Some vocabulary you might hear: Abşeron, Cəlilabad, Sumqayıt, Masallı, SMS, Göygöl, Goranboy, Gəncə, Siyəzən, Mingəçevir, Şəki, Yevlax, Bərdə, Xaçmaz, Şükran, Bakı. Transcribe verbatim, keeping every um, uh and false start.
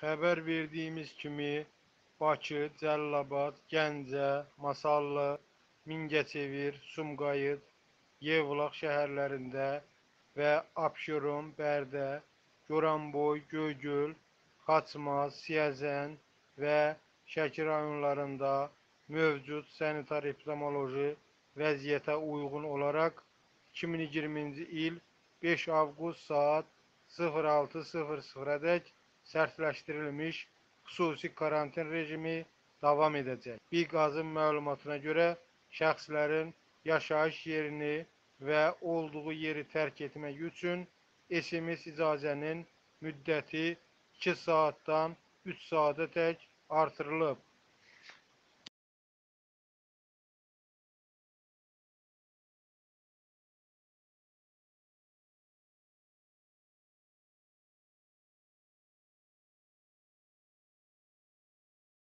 xəbər verdiyimiz kimi Bakı, Cəlilabad, Gəncə, Masallı, Mingəçevir, Sumqayıt, Yevlax şəhərlərində və Abşeron, Bərdə, Goranboy, Göygöl, Xaçmaz, Siyəzən və Şəki rayonlarında mövcud sanitar-epidemioloji vəziyyətə uyğun olaraq iki min iyirminci il beş avqust saat sıfır altı sıfır sıfıradək sərtləşdirilmiş xüsusi karantin rejimi davam edəcək. Bir qazın məlumatına görə şəxslərin yaşayış yerini və olduğu yeri tərk etmək üçün S M S icazənin müddəti iki saatdan üç saata tək artırılıb.